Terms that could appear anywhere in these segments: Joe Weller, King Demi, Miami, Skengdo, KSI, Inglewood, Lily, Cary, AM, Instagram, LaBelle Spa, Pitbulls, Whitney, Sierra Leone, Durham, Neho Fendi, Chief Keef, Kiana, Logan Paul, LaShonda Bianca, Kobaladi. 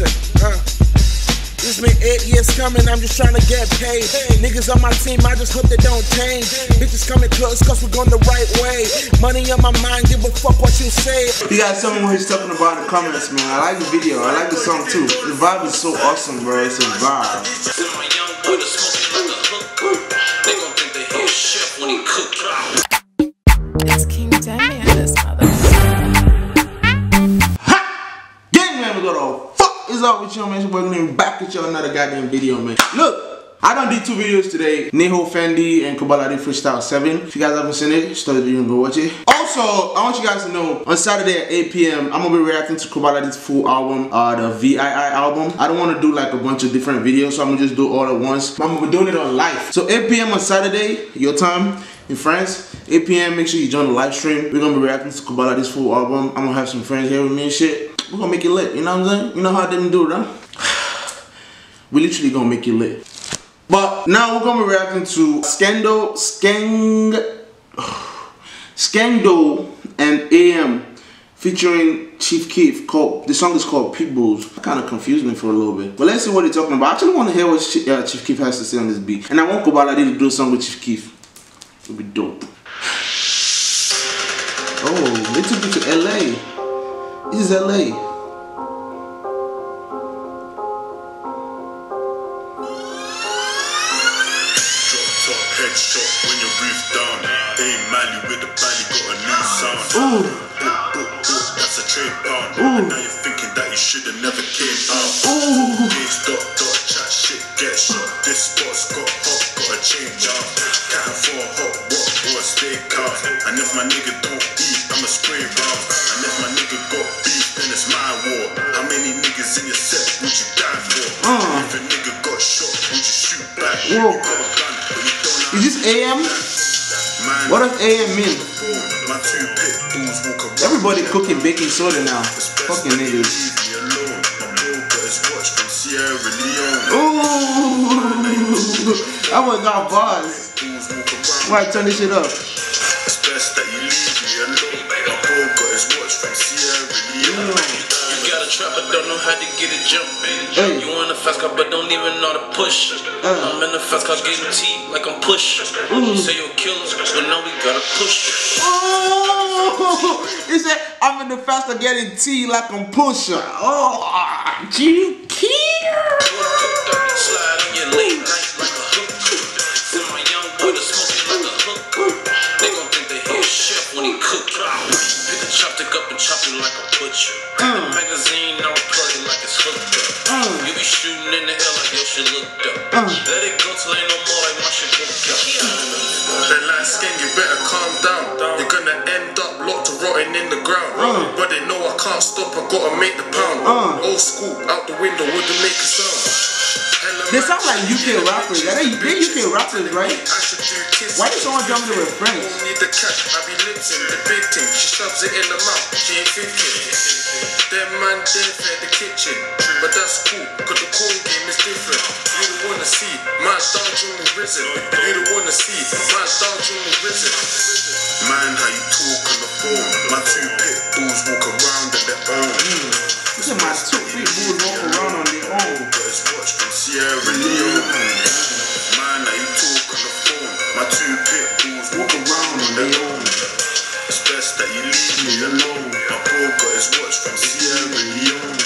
listen, It's been 8 years coming, I'm just trying to get paid. Niggas on my team, I just hope they don't change. Bitches coming close, cause we're going the right way. Money on my mind, give a fuck what you say. You got someone who's talking about the comments, man. I like the video, I like the song too. The vibe is so awesome, bro, it's a vibe. They gon' think they hear chef when he cook. It's King Demi and this mother. Ha! Gang, man, we go to is up with y'all, man? It's your boy Logan back at y'all another goddamn video, man. Look, I done did 2 videos today, Neho Fendi and Kobaladi Freestyle 7. If you guys haven't seen it, start the video and go watch it. Also, I want you guys to know on Saturday at 8 p.m. I'm gonna be reacting to Kobaladi's full album, the VII album. I don't want to do like a bunch of different videos, so I'm gonna just do all at once. I'm gonna be doing it on live. So 8 p.m. on Saturday, your time in France, 8 p.m. Make sure you join the live stream. We're gonna be reacting to Kobaladi's full album. I'm gonna have some friends here with me and shit. We're gonna make it lit, you know what I'm saying? You know how I didn't do it, huh? We literally gonna make it lit. But now we're gonna be reacting to Skengdo and AM featuring Chief Keef. The song is called Pitbulls. That kind of confused me for a little bit. But let's see what they're talking about. I actually want to hear what Chief Keef has to say on this beat. And I want Kobaladi to do a song with Chief Keef. It'll be dope. Oh, they took it to LA. This is LA. And if my nigga don't eat, I'ma spray round. And if my nigga got beef, then it's my war. How many niggas in your set would you die for? If a nigga got shot, would you shoot back? Whoa. Is this AM? What does AM mean? Everybody cooking baking soda now. Fucking niggas. Sierra Leone. Ooh, I was not bars. Why turn this shit up? It's best that you leave me alone. My bro got his watch from Sierra Leone. You got a trap but don't know how to get it jumping. You in a fast car but don't even know to push. I'm in a fast car getting tea like I'm pushing. You say you're killers but now we gotta push. Oh, he said I'm in the fast car getting tea like I'm pushing. Oh, gee, kid. Slide on your late night like a hook. Send my young boy to smoke like a hook. They gon' think they hear chef when he cook. Pick a chopstick up and chop it like a butcher. The magazine on plug it like it's hooked up. You be shooting in the air like your shit looked up. Let it go till ain't no more like my shit hooked up. That last game, you better calm down. You're gonna end up locked and rotting in the ground. But they know I can't stop, I gotta make the pound. Old school, out the window, wouldn't make a sound. They sound like UK rappers. That ain't UK rappers, right? Why did someone jump into a French? Need the cash, I be lipsing the big thing. She shoves it in the mouth, she ain't thinking. Them man dead at the kitchen, but that's cool, cause the cold game is different. You don't wanna see my star dream is risen. You don't wanna see my star dream is risen. Man, how you talk on the phone? My 2 pit bulls walk around on their own. Look at my 2 pit bulls walk around on their own. Watch from Sierra Leone. Man, now you talk on the phone. My 2 pit bulls walk around on their own. It's best that you leave me alone. My bro got his watch from Sierra Leone.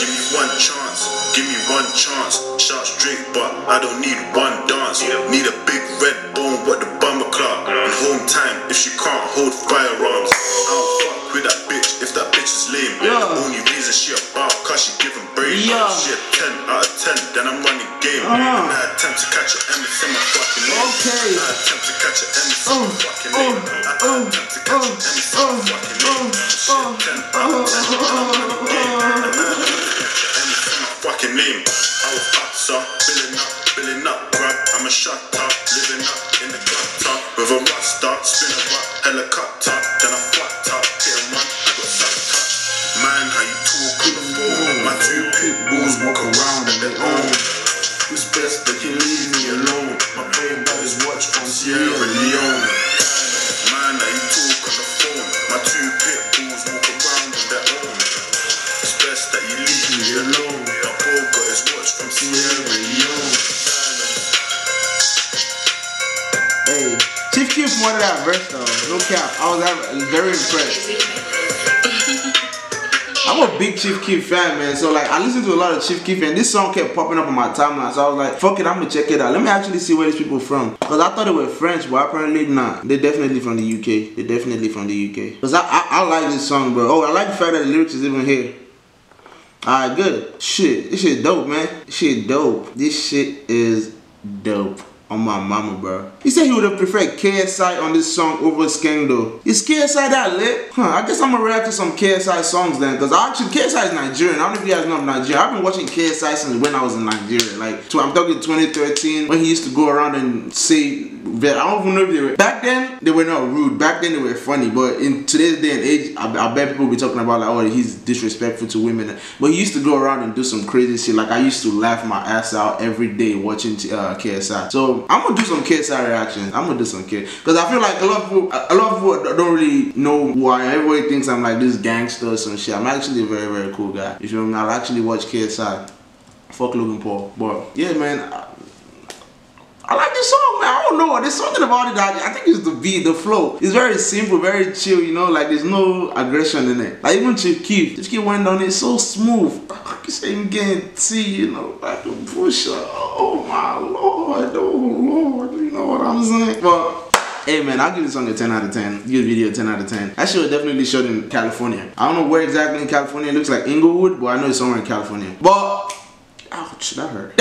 Give me one chance, give me one chance. Shout straight, but I don't need one dance. Need a big red bone, what the bomber clock. And home time, if she can't hold firearms. I'll fuck with that bitch, if that bitch is lame. The only reason she about, cause she giving brains. Shit, 10 out of 10, then I'm running game. And I attempt to catch an Emmy in my fucking name. I attempt to catch an Emmy in my fucking name. I attempt to catch an Emmy in my fucking name. Shit, 10 out of 10, I'm running game. Fucking name. I was up, so billing up, bruh. I'm a shut up, living up in the gutter. With a rust up, spin a rock, helicopter. Then I fucked up, getting one, I got sucked up. Man, how you talk on the phone? My 2 pit bulls walk around on their own. It's best that you leave me alone. My brain boys watch from Sierra Leone. Man, how you talk on the phone? My 2 pit bulls walk around on their own. It's best that you leave me alone. just wanted that verse though. No cap. I was very impressed. I'm a big Chief Keef fan, man. So like, I listened to a lot of Chief Keef and this song kept popping up on my timeline. So I was like, fuck it, I'm gonna check it out. Let me actually see where these people are from. Cause I thought they were French, but apparently not. They're definitely from the UK. They're definitely from the UK. Cause I like this song, bro. Oh, I like the fact that the lyrics is even here. Alright, good. Shit, this shit dope, man. This shit dope. This shit is dope. On my mama, bro. He said he would have preferred KSI on this song over Skengdo. Is KSI that lit? Huh, I guess I'm gonna react to some KSI songs then, because actually, KSI is Nigerian. I don't know if you guys know Nigeria. I've been watching KSI since when I was in Nigeria. Like, I'm talking 2013, when he used to go around and say, I don't even know if they were, back then they were not rude, back then they were funny, but in today's day and age I bet people be talking about like, oh, he's disrespectful to women, but he used to go around and do some crazy shit. Like, I used to laugh my ass out every day watching KSI. So I'm gonna do some KSI reactions. I'm gonna do some KSI, because I feel like a lot of people don't really know who I am. Everybody thinks I'm like this gangster or some shit. I'm actually a very, very cool guy. If you know, I'll actually watch KSI, fuck Logan Paul. But yeah, man, I like this song, man. I don't know. There's something about it that I think it's the beat, the flow. It's very simple, very chill, you know. Like, there's no aggression in it. Like, even Chief Keef went on it so smooth. Like, you say, you can't see, you know, like a pusher. Oh, my Lord. Oh, Lord. You know what I'm saying? But hey man, I'll give this song a 10 out of 10. Give the video a 10 out of 10. That shit was definitely shot in California. I don't know where exactly in California. It looks like Inglewood, but I know it's somewhere in California. But, ouch, that hurt.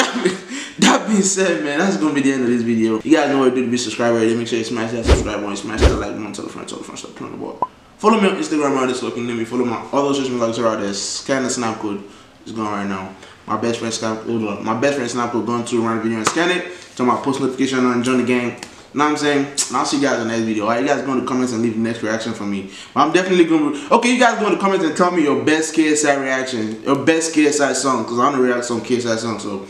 That being said, man, that's gonna be the end of this video. You guys know what to do to be subscribed already. Make sure you smash that subscribe button, smash that like button, tell the friends, stop playing the ball. Follow me on Instagram, right? This looking name. Follow my other social media are out there. Scan the snap code. It's going right now. My best friend snap code going to around the video and scan it. Turn my post notification on. Join the gang. Know what I'm saying? And I'll see you guys in the next video. Alright, you guys go in the comments and leave the next reaction for me. But I'm definitely gonna. Okay, you guys go in the comments and tell me your best KSI reaction, your best KSI song, because I'm gonna react to some KSI song. So.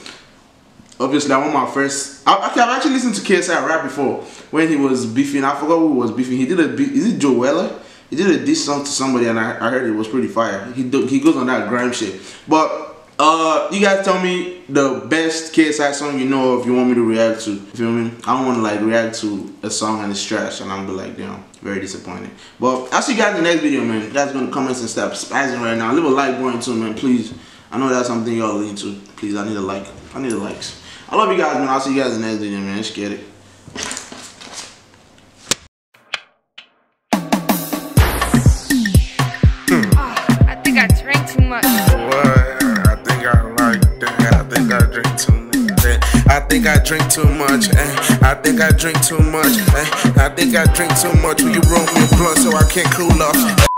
Obviously, I want my first. I've actually listened to KSI rap before when he was beefing. I forgot who was beefing. He did a beef. Is it Joe Weller? He did a diss song to somebody, and I heard it was pretty fire. He goes on that grime shit. But you guys tell me the best KSI song you know if you want me to react to. You feel me? I don't want to like react to a song and it's trash, and I'm be like, damn, very disappointed. But I'll see you guys in the next video, man. You guys go in the comments and stop spazzing right now. Leave a like going too, man. Please. I know that's something y'all into. Please, I need a like. I need the likes. I love you guys, man. I'll see you guys in the next video, man. Let's get it. Oh, I think I drank too much. What? I think I like that. I think I drink too much. I think I drink too much. I think I drink too much. I think I drink too much. Will you roll me a blunt so I can't cool off?